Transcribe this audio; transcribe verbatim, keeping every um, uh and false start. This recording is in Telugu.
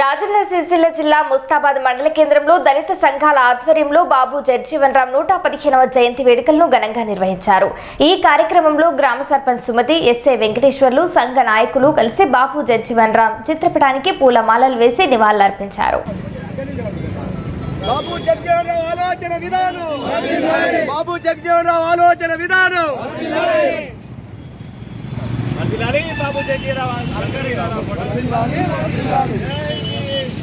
రాజన్న సిరిసిల్ల జిల్లా ముస్తాబాద్ మండల కేంద్రంలో దళిత సంఘాల ఆధ్వర్యంలో బాబు జగజీవన్ రామ్ నూట పదిహేనవ జయంతి వేడుకలను ఘనంగా నిర్వహించారు। ఈ కార్యక్రమంలో గ్రామ సర్పంచ్ సుమతి, ఎస్ఏ వెంకటేశ్వర్లు, సంఘ నాయకులు కలిసి బాబు జగజీవన్ రామ్ చిత్రపటానికి పూలమాలలు వేసి నివాళులు అర్పించారు। బాబు జగజీవన్ రామ్ ఆలోచన విధానం అభిమాని బాబు జగజీవన్ రామ్ ఆలోచన విధానం అభిమాని అందిలాలి బాబు జగజీవన్ రామ్ అంగరి రామ్ అందిలాలి అందిలాలి